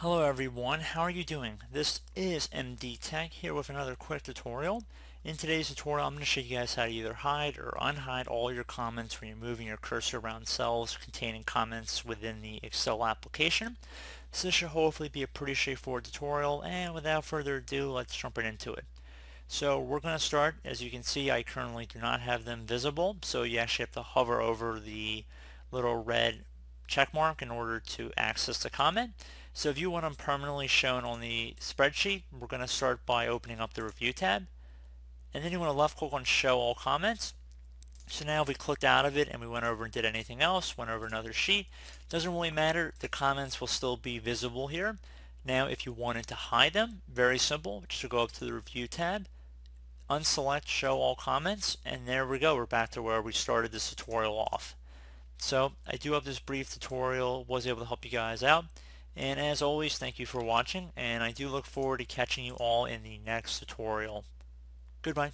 Hello everyone, how are you doing? This is MD Tech here with another quick tutorial. In today's tutorial I'm going to show you guys how to either hide or unhide all your comments when you're moving your cursor around cells containing comments within the Excel application. So this should hopefully be a pretty straightforward tutorial, and without further ado, let's jump right into it. So we're going to start, as you can see I currently do not have them visible, so you actually have to hover over the little red check mark in order to access the comment. So if you want them permanently shown on the spreadsheet, we're going to start by opening up the Review tab, and then you want to left click on Show All Comments. So now if we clicked out of it and we went over and did anything else, went over another sheet, doesn't really matter, the comments will still be visible here. Now if you wanted to hide them, very simple, just to go up to the Review tab, unselect Show All Comments, and there we go, we're back to where we started this tutorial off. So I do hope this brief tutorial was able to help you guys out, and as always thank you for watching, and I do look forward to catching you all in the next tutorial. Goodbye.